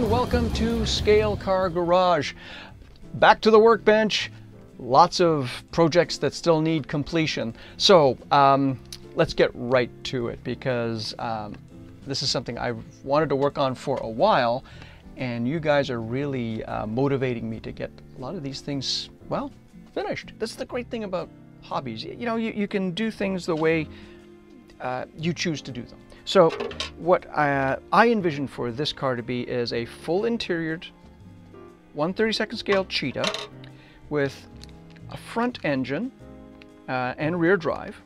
and welcome to Scale Car Garage. Back to the workbench, lots of projects that still need completion. So let's get right to it, because this is something I've wanted to work on for a while, and you guys are really motivating me to get a lot of these things, well, finished. That's the great thing about hobbies. You know, you can do things the way you choose to do them. So what I envision for this car to be is a full interiored 1/32 scale Cheetah with a front engine and rear drive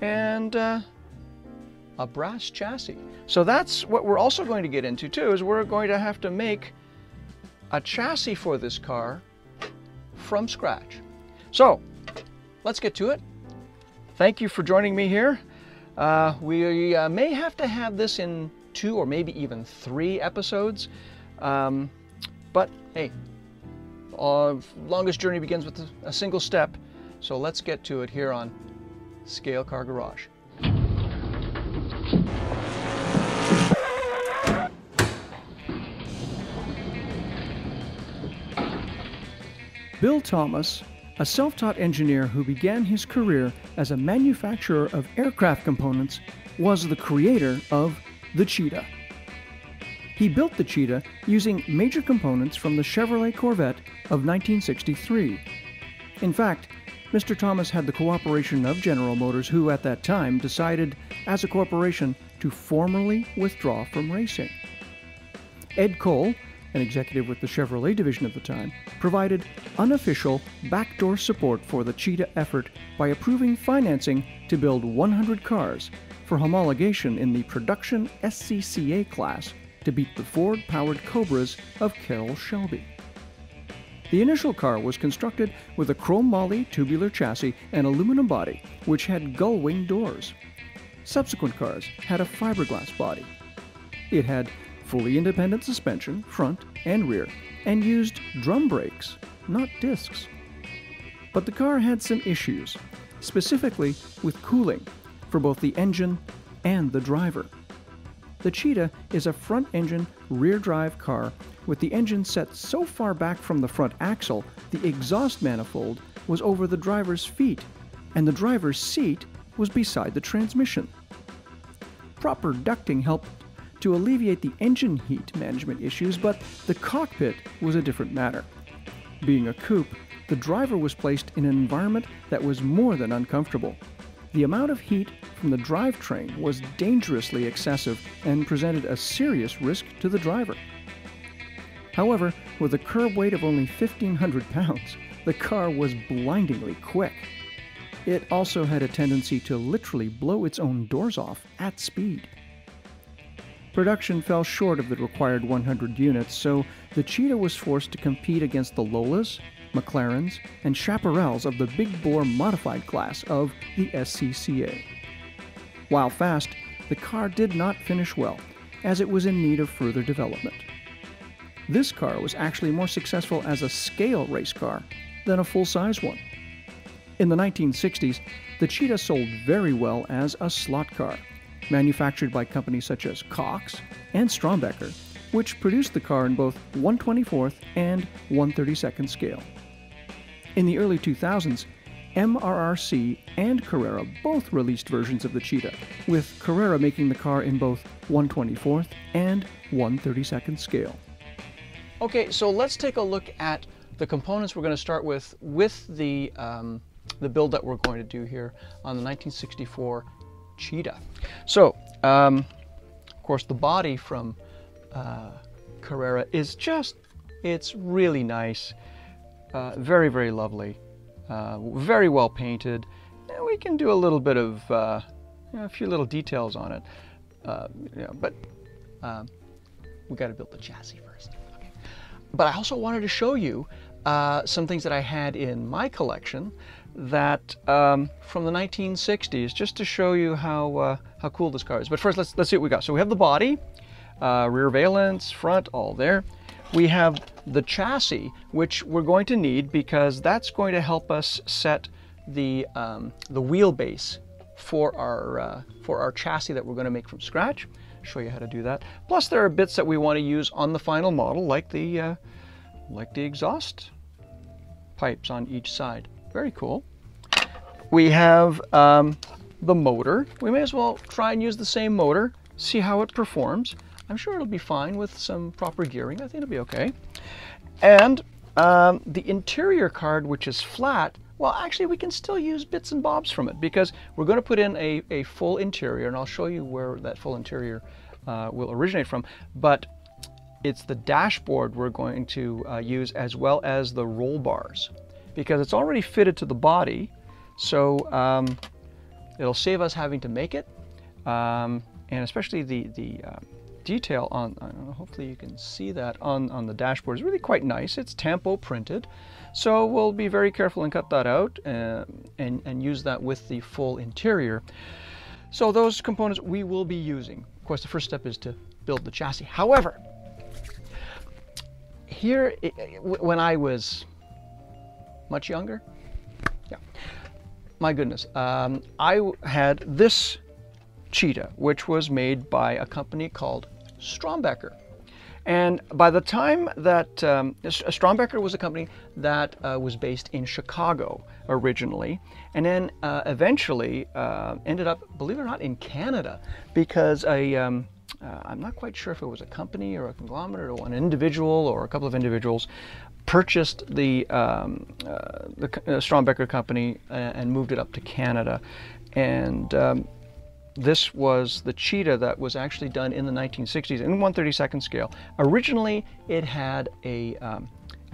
and a brass chassis. So that's what we're also going to get into too, is we're going to have to make a chassis for this car from scratch. So let's get to it. Thank you for joining me here. We may have to have this in 2 or maybe even 3 episodes, but hey, longest journey begins with a single step, so let's get to it here on Scale Car Garage. Bill Thomas, a self-taught engineer who began his career as a manufacturer of aircraft components, was the creator of the Cheetah. He built the Cheetah using major components from the Chevrolet Corvette of 1963. In fact, Mr. Thomas had the cooperation of General Motors, who at that time decided, as a corporation, to formally withdraw from racing. Ed Cole, an executive with the Chevrolet division at the time, provided unofficial backdoor support for the Cheetah effort by approving financing to build 100 cars for homologation in the production SCCA class to beat the Ford-powered Cobras of Carroll Shelby. The initial car was constructed with a chromoly tubular chassis and aluminum body, which had gull-wing doors. Subsequent cars had a fiberglass body. It had fully independent suspension, front and rear, and used drum brakes, not discs. But the car had some issues, specifically with cooling, for both the engine and the driver. The Cheetah is a front-engine, rear-drive car with the engine set so far back from the front axle, the exhaust manifold was over the driver's feet, and the driver's seat was beside the transmission. Proper ducting helped to alleviate the engine heat management issues, but the cockpit was a different matter. Being a coupe, the driver was placed in an environment that was more than uncomfortable. The amount of heat from the drivetrain was dangerously excessive and presented a serious risk to the driver. However, with a curb weight of only 1,500 pounds, the car was blindingly quick. It also had a tendency to literally blow its own doors off at speed. Production fell short of the required 100 units, so the Cheetah was forced to compete against the Lolas, McLarens, and Chaparrals of the big-bore modified class of the SCCA. While fast, the car did not finish well, as it was in need of further development. This car was actually more successful as a scale race car than a full-size one. In the 1960s, the Cheetah sold very well as a slot car, manufactured by companies such as Cox and Strombecker, which produced the car in both 1/24 and 1/32 scale. In the early 2000s, MRRC and Carrera both released versions of the Cheetah, with Carrera making the car in both 1/24 and 1/32 scale. Okay, so let's take a look at the components we're going to start with the build that we're going to do here on the 1964 Cheetah. So, of course, the body from Carrera is just—it's really nice, very, very lovely, very well painted. And we can do a little bit of a few little details on it, you know, but we got to build the chassis first. Okay. But I also wanted to show you some things that I had in my collection that from the 1960s, just to show you how cool this car is. But first, let's see what we got. So we have the body, rear valence, front, all there. We have the chassis, which we're going to need because that's going to help us set the wheelbase for our chassis that we're going to make from scratch. Show you how to do that. Plus, there are bits that we want to use on the final model, like the exhaust pipes on each side. Very cool. We have the motor. We may as well try and use the same motor, see how it performs. I'm sure it'll be fine with some proper gearing. I think it'll be okay. And the interior card, which is flat, well, actually, we can still use bits and bobs from it because we're going to put in a full interior, and I'll show you where that full interior will originate from. But it's the dashboard we're going to use, as well as the roll bars, because it's already fitted to the body, so it'll save us having to make it, and especially the detail on, I don't know, hopefully you can see that on the dashboard. It's really quite nice. It's Tampo printed, so we'll be very careful and cut that out and use that with the full interior. So those components we will be using. Of course, the first step is to build the chassis. However, here, when I was much younger, yeah, my goodness, I had this Cheetah, which was made by a company called Strombecker. And by the time that Strombecker was a company that was based in Chicago originally, and then eventually ended up, believe it or not, in Canada, because I'm not quite sure if it was a company or a conglomerate or an individual or a couple of individuals purchased the Strombecker company and moved it up to Canada. And this was the Cheetah that was actually done in the 1960s in 1/32nd scale. Originally, it had a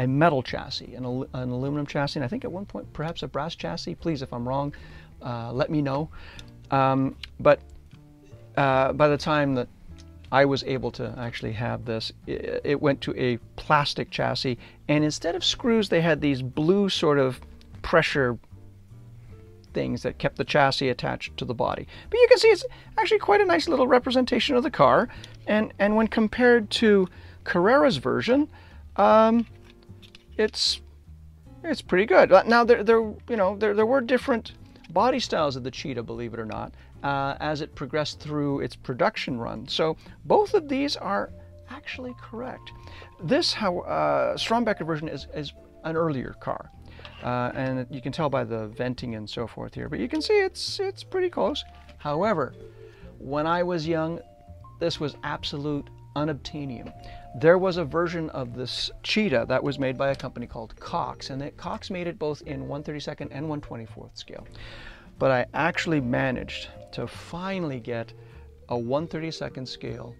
metal chassis, an aluminum chassis, and I think at one point perhaps a brass chassis. Please, if I'm wrong, let me know. But by the time that I was able to actually have this, it went to a plastic chassis, and instead of screws, they had these blue sort of pressure things that kept the chassis attached to the body. But you can see it's actually quite a nice little representation of the car, and when compared to Carrera's version, it's pretty good. Now there were different body styles of the Cheetah, believe it or not, as it progressed through its production run. So both of these are actually correct. This Strombecker version is an earlier car. And you can tell by the venting and so forth here, but you can see it's pretty close. However, when I was young, this was absolute unobtainium. There was a version of this Cheetah that was made by a company called Cox, and Cox made it both in 1/32nd and 1/24th scale. But I actually managed to finally get a 1/32nd scale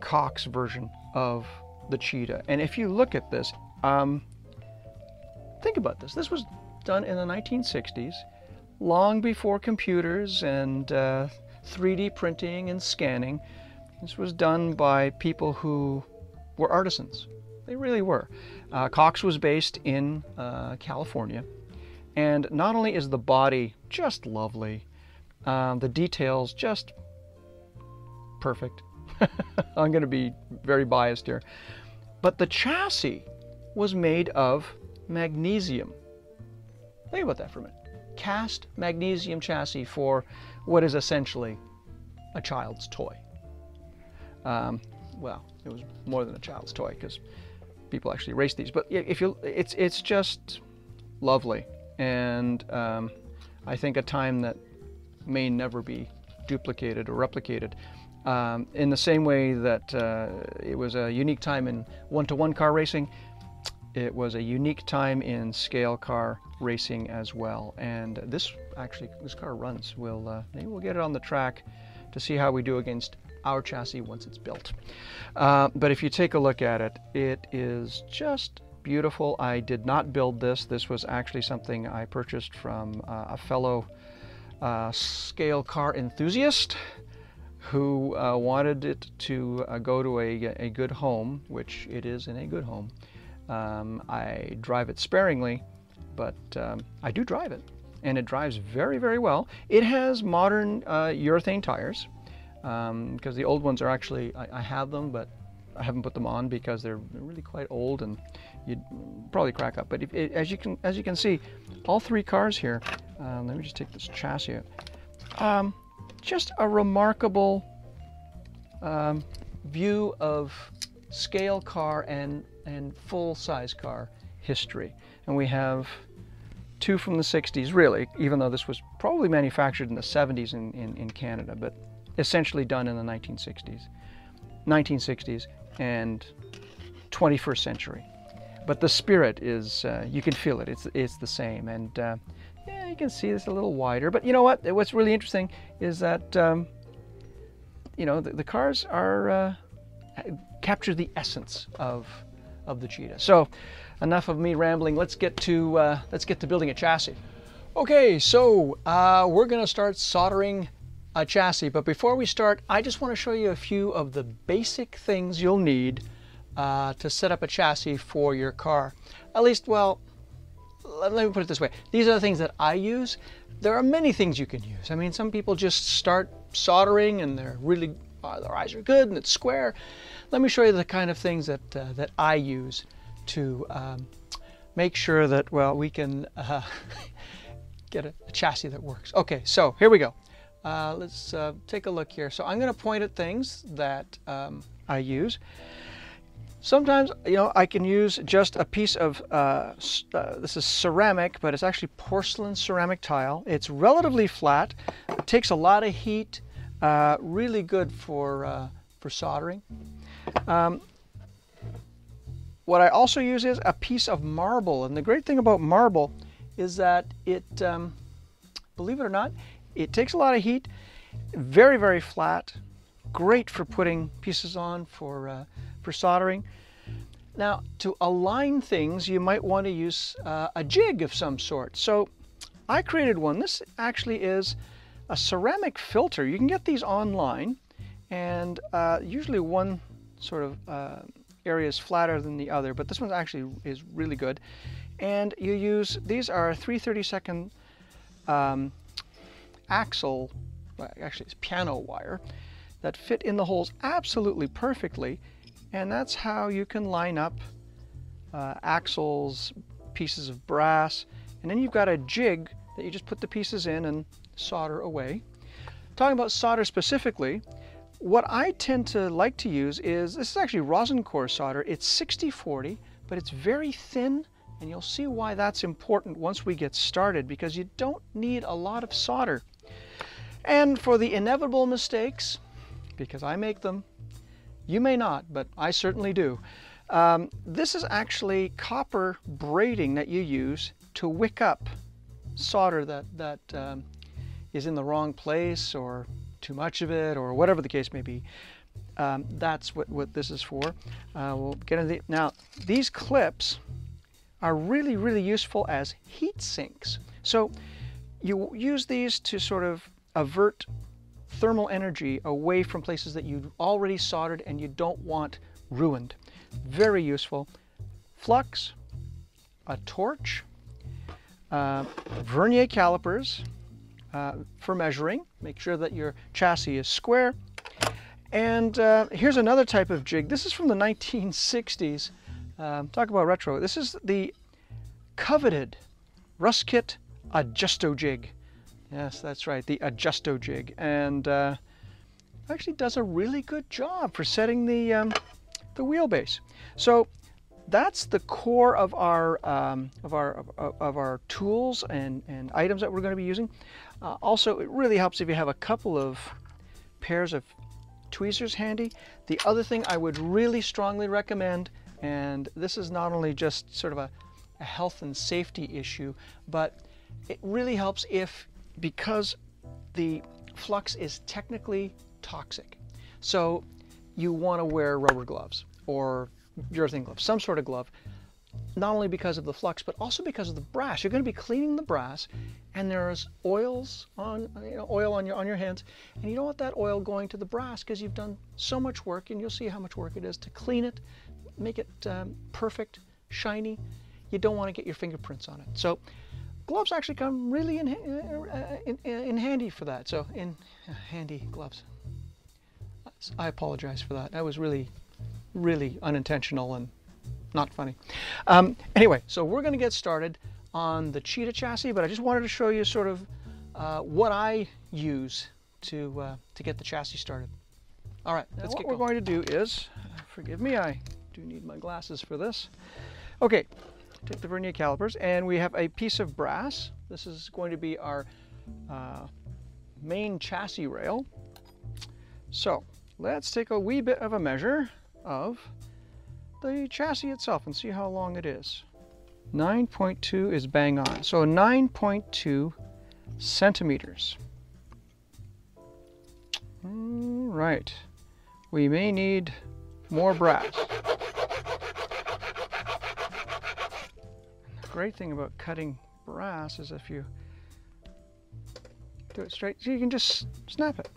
Cox version of the Cheetah. And if you look at this, think about this. This was done in the 1960s, long before computers and 3D printing and scanning. This was done by people who were artisans. They really were. Cox was based in California, and not only is the body just lovely, the details just perfect. I'm going to be very biased here, but the chassis was made of magnesium. Think about that for a minute. Cast magnesium chassis for what is essentially a child's toy. Well, it was more than a child's toy because people actually race these. But if you, it's just lovely, and I think a time that may never be duplicated or replicated. In the same way that it was a unique time in one-to-one car racing, it was a unique time in scale car racing as well. And this car runs. Maybe we'll get it on the track to see how we do against our chassis once it's built. But if you take a look at it, it is just beautiful. I did not build this. This was actually something I purchased from a fellow scale car enthusiast who wanted it to go to a good home, which it is in a good home. I drive it sparingly, but I do drive it, and it drives very, very well. It has modern urethane tires, because the old ones are actually, I have them, but I haven't put them on because they're really quite old and you'd probably crack up. But as you can see, all three cars here, let me just take this chassis out. Just a remarkable view of scale car and full-size car history. And we have two from the 60s, really, even though this was probably manufactured in the 70s in Canada, but essentially done in the 1960s and 21st century. But the spirit is, you can feel it, it's the same. And yeah, you can see it's a little wider, but you know what? What's really interesting is that, you know, the cars are, capture the essence of the Cheetah. So enough of me rambling, let's get to building a chassis. Okay, so we're gonna start soldering a chassis, but before we start, I just wanna show you a few of the basic things you'll need to set up a chassis for your car. At least, well, let me put it this way. These are the things that I use. There are many things you can use. I mean, some people just start soldering and they're really, their eyes are good and it's square. Let me show you the kind of things that, that I use to make sure that, well, we can get a chassis that works. Okay, so here we go. Let's take a look here. So I'm gonna point at things that I use. Sometimes, you know, I can use just a piece of, this is ceramic, but it's actually porcelain ceramic tile. It's relatively flat, it takes a lot of heat, really good for soldering. What I also use is a piece of marble, and the great thing about marble is that it, believe it or not, it takes a lot of heat, very, very flat, great for putting pieces on for soldering. Now, to align things, you might want to use a jig of some sort. So I created one. This actually is a ceramic filter. You can get these online, and usually one sort of area is flatter than the other, but this one actually is really good. And you use, these are 3/32 axle, actually it's piano wire, that fit in the holes absolutely perfectly. And that's how you can line up axles, pieces of brass, and then you've got a jig that you just put the pieces in and solder away. Talking about solder specifically, what I tend to like to use is, this is actually rosin core solder. It's 60/40, but it's very thin, and you'll see why that's important once we get started, because you don't need a lot of solder. And for the inevitable mistakes, because I make them, you may not, but I certainly do. This is actually copper braiding that you use to wick up solder that is in the wrong place or too much of it or whatever the case may be. That's what this is for. We'll get into the, now, these clips are really, really useful as heat sinks. So you use these to sort of avert thermal energy away from places that you've already soldered and you don't want ruined. Very useful. Flux, a torch, vernier calipers for measuring. Make sure that your chassis is square. And here's another type of jig. This is from the 1960s. Talk about retro. This is the coveted Rust Kit Adjust-o-Jig. Yes, that's right, the Adjust-o-Jig, and actually does a really good job for setting the wheelbase. So that's the core of our tools and items that we're going to be using. Also, it really helps if you have a couple of pairs of tweezers handy. The other thing I would really strongly recommend, and this is not only just sort of a health and safety issue, but it really helps if, because the flux is technically toxic. So you want to wear rubber gloves or urethane gloves, some sort of glove, not only because of the flux, but also because of the brass. You're going to be cleaning the brass, and there's oils on, you know, oil on your hands, and you don't want that oil going to the brass because you've done so much work, and you'll see how much work it is to clean it, make it perfect, shiny. You don't want to get your fingerprints on it. So gloves actually come really in handy for that. So in handy gloves. I apologize for that. That was really, really unintentional and not funny. Anyway, so we're going to get started on the Cheetah chassis, but I just wanted to show you sort of what I use to get the chassis started. All right, let's get going. What we're going to do is, forgive me, I do need my glasses for this. Okay, take the vernier calipers, and we have a piece of brass. This is going to be our main chassis rail. So let's take a wee bit of a measure of the chassis itself and see how long it is. 9.2 is bang on, so 9.2 centimeters. All right, we may need more brass. The great thing about cutting brass is if you do it straight, so you can just snap it.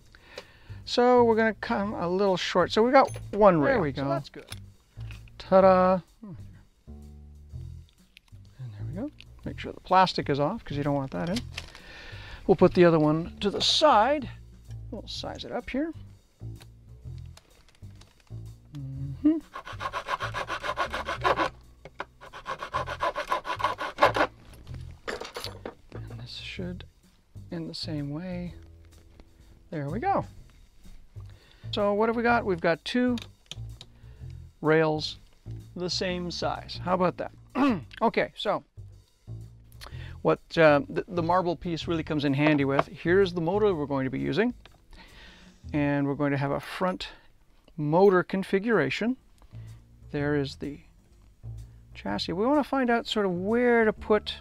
So we're gonna come a little short. So we got one rail. There we go. So that's good. Ta-da! And there we go. Make sure the plastic is off because you don't want that in. We'll put the other one to the side. We'll size it up here. And this should in the same way. There we go. So what have we got? We've got two rails the same size. How about that? Okay, so what the marble piece really comes in handy with. Here's the motor we're going to be using. And we're going to have a front motor configuration. There is the chassis. We want to find out sort of where to put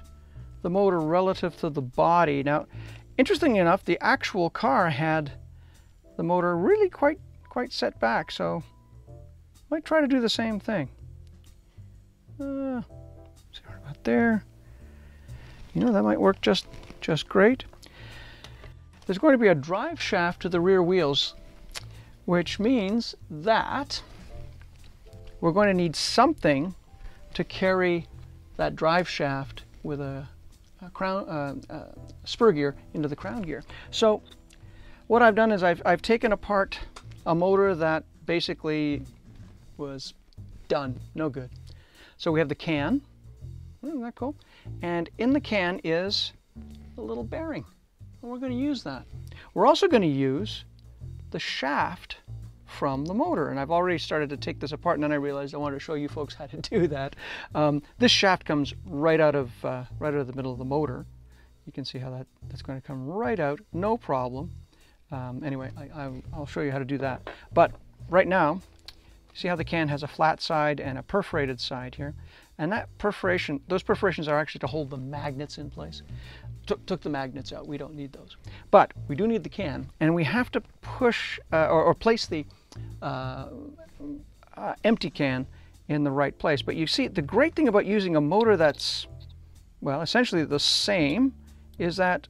the motor relative to the body. Now, interestingly enough, the actual car had the motor really quite set back, so might try to do the same thing. See right about there. You know, that might work just great. There's going to be a drive shaft to the rear wheels, which means that we're going to need something to carry that drive shaft with a spur gear into the crown gear. So what I've done is I've taken apart a motor that basically was done, no good. So we have the can. Isn't that cool? And in the can is a little bearing. And we're going to use that. We're also going to use the shaft from the motor. And I've already started to take this apart, and then I realized I wanted to show you folks how to do that. This shaft comes right out of the middle of the motor. You can see how that's going to come right out, no problem. Anyway, I'll show you how to do that. But right now, see how the can has a flat side and a perforated side here. And that perforation, those perforations are actually to hold the magnets in place. Took the magnets out, we don't need those. But we do need the can, and we have to push or place the empty can in the right place. But you see, the great thing about using a motor that's, well, essentially the same is that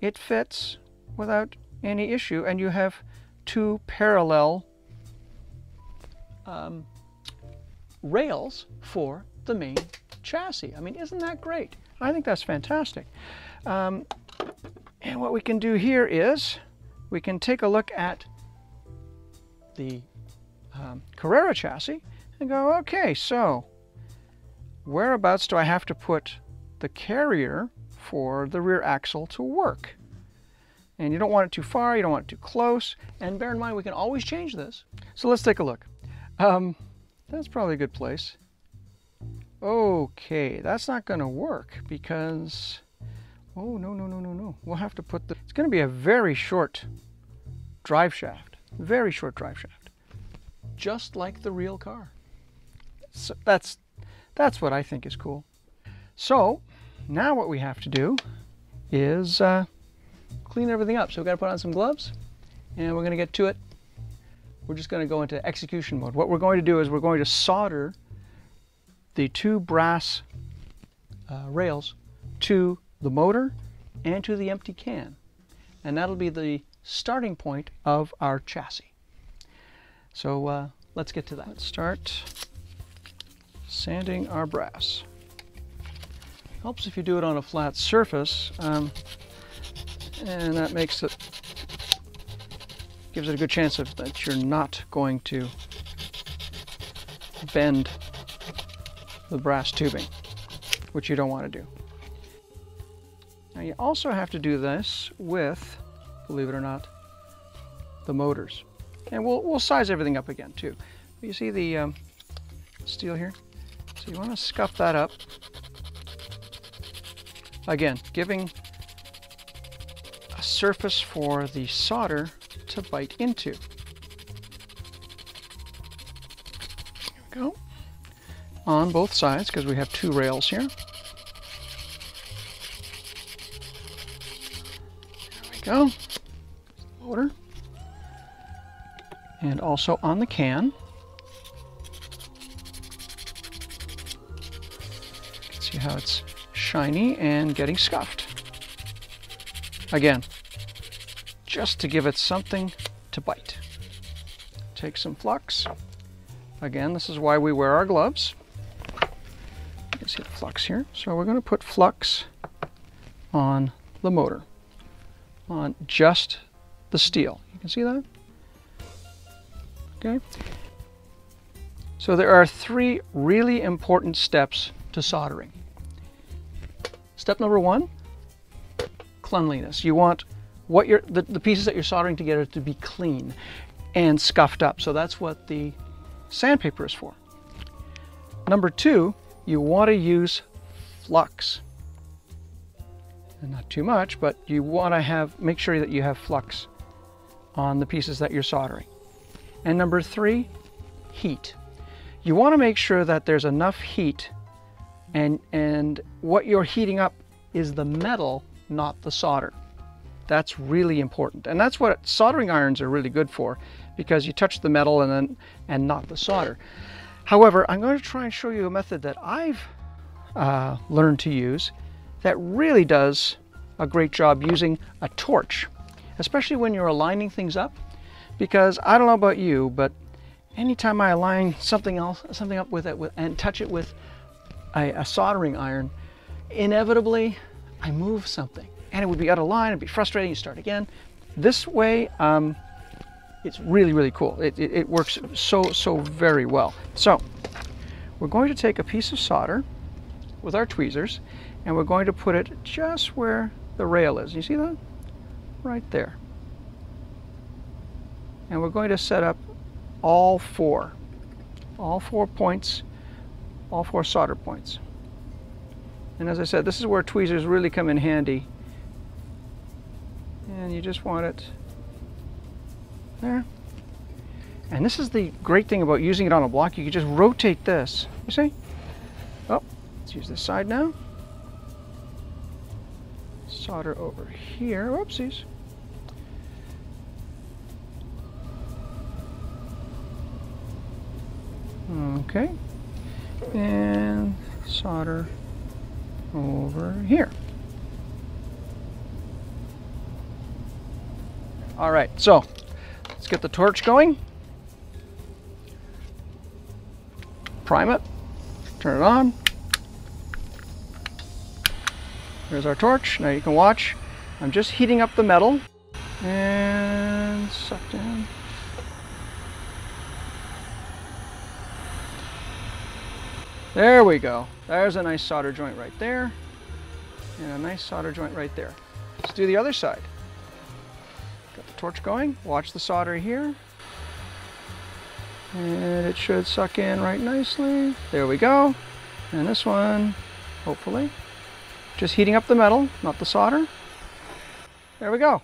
it fits without any issue, and you have two parallel rails for the main chassis. I mean, isn't that great? I think that's fantastic. And what we can do here is we can take a look at the Carrera chassis and go, okay, so whereabouts do I have to put the carrier for the rear axle to work? And you don't want it too far, you don't want it too close, and bear in mind we can always change this. So let's take a look. That's probably a good place. Okay, that's not gonna work because, oh no. We'll have to put it's gonna be a very short drive shaft, just like the real car. So that's what I think is cool. So now what we have to do is, clean everything up. So we've got to put on some gloves, and we're going to get to it. We're just going to go into execution mode. What we're going to do is we're going to solder the two brass rails to the motor and to the empty can. And that'll be the starting point of our chassis. So let's get to that. Let's start sanding our brass. Helps if you do it on a flat surface. And that gives it a good chance of that you're not going to bend the brass tubing, which you don't want to do. Now you also have to do this with, believe it or not, the motors. And we'll size everything up again too. You see the steel here? So you want to scuff that up. Again, giving a surface for the solder to bite into. There we go. On both sides, because we have two rails here. There we go. Loader. And also on the can. You can see how it's shiny and getting scuffed. Again, just to give it something to bite. Take some flux. Again, this is why we wear our gloves. You can see the flux here. So we're going to put flux on the motor, on just the steel. You can see that? Okay. So there are three really important steps to soldering. Step number one, cleanliness. You want what you're, the pieces that you're soldering together to be clean and scuffed up. So that's what the sandpaper is for. Number two, you want to use flux. And not too much, but you want to have, make sure that you have flux on the pieces that you're soldering. And number three, heat. You want to make sure that there's enough heat and what you're heating up is the metal, not the solder. That's really important. And that's what soldering irons are really good for, because you touch the metal and not the solder. However, I'm going to try and show you a method that I've learned to use that really does a great job, using a torch, especially when you're aligning things up. Because I don't know about you, but anytime I align something up with it and touch it with a soldering iron, inevitably I move something and it would be out of line, it'd be frustrating, you start again. This way, it's really, really cool. It works so very well. So we're going to take a piece of solder with our tweezers and we're going to put it just where the rail is. You see that? Right there. And we're going to set up all four solder points. And as I said, this is where tweezers really come in handy. And you just want it there. And this is the great thing about using it on a block. You can just rotate this, you see? Oh, let's use this side now. Solder over here, whoopsies. Okay, and solder over here. All right, so let's get the torch going. Prime it, turn it on. There's our torch. Now you can watch. I'm just heating up the metal and suck down. There we go. There's a nice solder joint right there. And a nice solder joint right there. Let's do the other side. Got the torch going. Watch the solder here. And it should suck in right nicely. There we go. And this one, hopefully. Just heating up the metal, not the solder. There we go.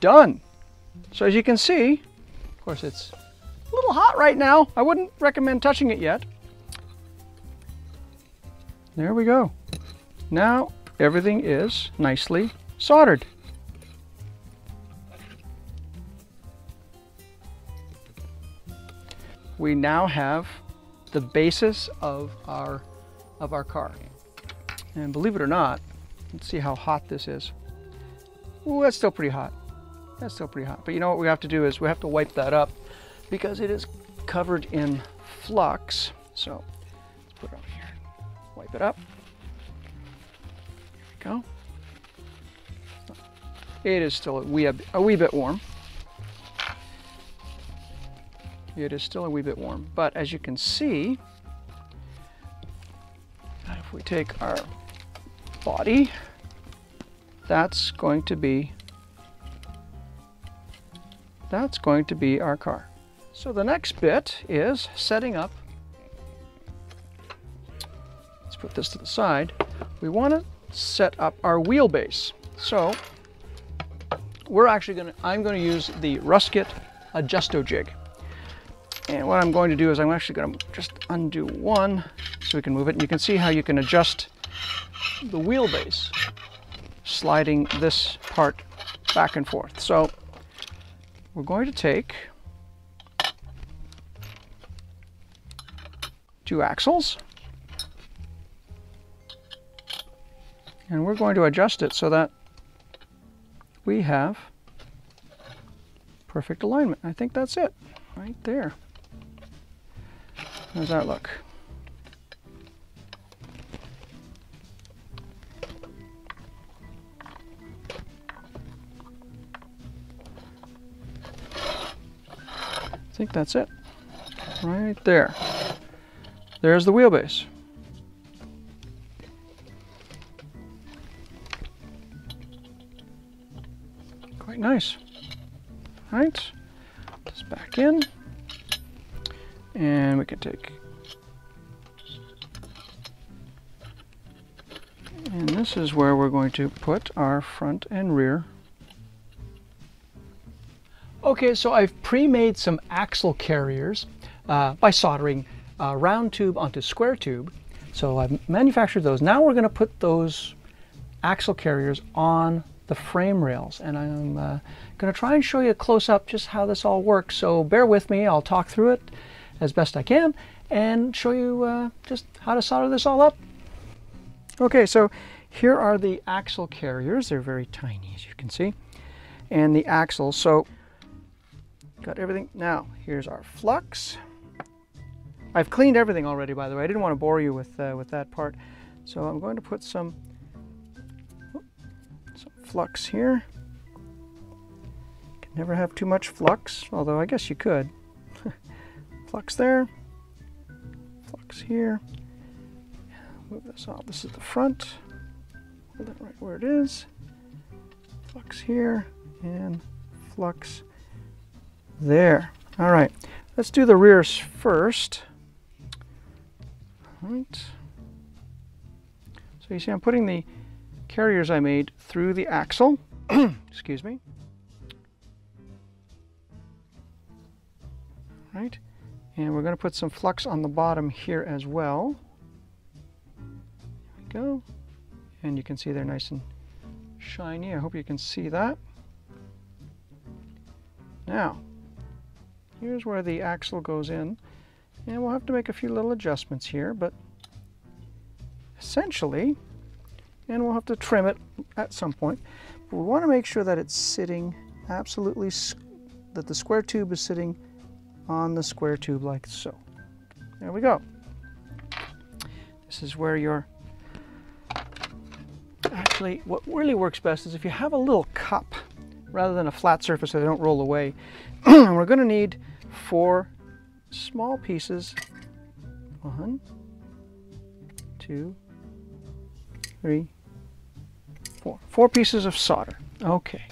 Done. So as you can see, of course it's a little hot right now. I wouldn't recommend touching it yet. There we go. Now everything is nicely soldered. We now have the basis of our car. And believe it or not, let's see how hot this is. Ooh, that's still pretty hot. That's still pretty hot. But you know what we have to do is we have to wipe that up, because it is covered in flux. So let's put it over here, wipe it up. There we go. It is still a wee bit warm. It is still a wee bit warm, but as you can see, if we take our body, that's going to be our car. So the next bit is setting up. Let's put this to the side. We want to set up our wheelbase. So we're actually going to, I'm going to use the Rust Kit Adjust-o-Jig. And what I'm going to do is I'm actually going to just undo one so we can move it. And you can see how you can adjust the wheelbase, sliding this part back and forth. So we're going to take two axles, and we're going to adjust it so that we have perfect alignment. I think that's it right there. How's that look? I think that's it right there. There's the wheelbase. Quite nice. All right, just back in, and we can take, and this is where we're going to put our front and rear. Okay, so I've pre-made some axle carriers by soldering round tube onto square tube. So I've manufactured those. Now we're going to put those axle carriers on the frame rails, and I'm going to try and show you a close-up just how this all works. So bear with me, I'll talk through it as best I can and show you just how to solder this all up. Okay, so here are the axle carriers. They're very tiny, as you can see, and the axles. So got everything. Now here's our flux. I've cleaned everything already, by the way. I didn't want to bore you with that part. So I'm going to put some flux here. Can never have too much flux, although I guess you could. Flux there, flux here. Move this off. This is the front. Hold it right where it is. Flux here and flux there. All right, let's do the rears first. All right, so you see I'm putting the carriers I made through the axle. Excuse me. All right, and we're going to put some flux on the bottom here as well. There we go, and you can see they're nice and shiny. I hope you can see that. Now here's where the axle goes in, and we'll have to make a few little adjustments here, but essentially, and we'll have to trim it at some point, but we want to make sure that it's sitting absolutely, that the square tube is sitting on the square tube like so. There we go. This is where your, actually what really works best is if you have a little cup rather than a flat surface so they don't roll away. We're going to need 4 small pieces. 1, 2, 3, 4. 4 pieces of solder. Okay.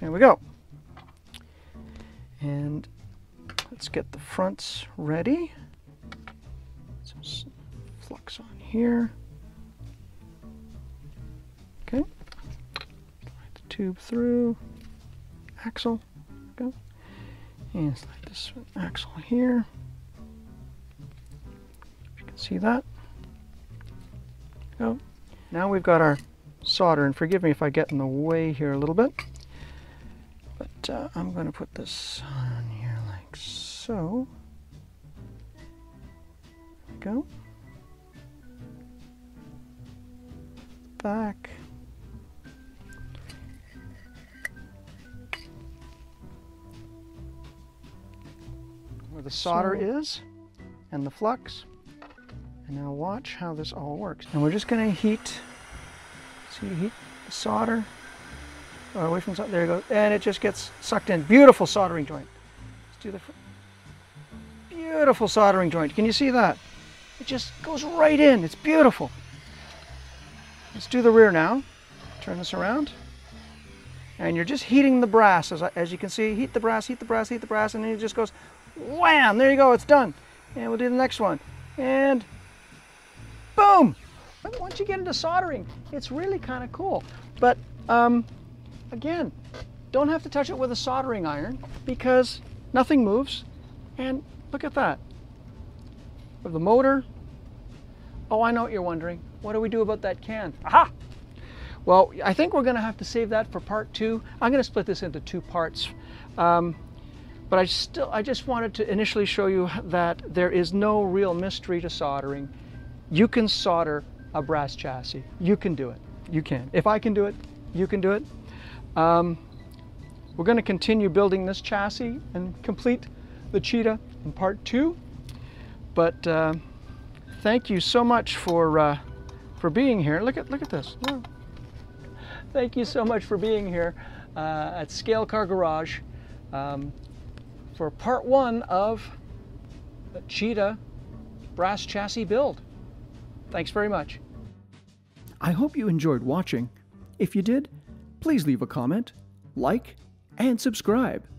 There we go. And let's get the fronts ready. Some flux on here. Okay. Slide the tube through. Axle, go, and slide this axle here. If you can see that. Go. Now we've got our solder, and forgive me if I get in the way here a little bit, but I'm going to put this on here like so. Go. Back. Where the solder is and the flux. And now watch how this all works. And we're just going to heat, see, heat the solder away from the, there you go, and it just gets sucked in. Beautiful soldering joint. Let's do the beautiful soldering joint. Can you see that? It just goes right in. It's beautiful. Let's do the rear now. Turn this around. And you're just heating the brass, as you can see. Heat the brass, heat the brass, heat the brass, and then it just goes wham! There you go, it's done. And we'll do the next one. And boom! Once you get into soldering, it's really kind of cool. But again, don't have to touch it with a soldering iron because nothing moves. And look at that. With the motor. Oh, I know what you're wondering. What do we do about that can? Aha! Well, I think we're going to have to save that for part two. I'm going to split this into two parts. But I just wanted to initially show you that there is no real mystery to soldering. You can solder a brass chassis. You can do it. You can. If I can do it, you can do it. We're going to continue building this chassis and complete the Cheetah in part two. But thank you so much for being here. Look at this. Wow. Thank you so much for being here at Scale Car Garage for part one of the Cheetah brass chassis build. Thanks very much. I hope you enjoyed watching. If you did, please leave a comment, like, and subscribe.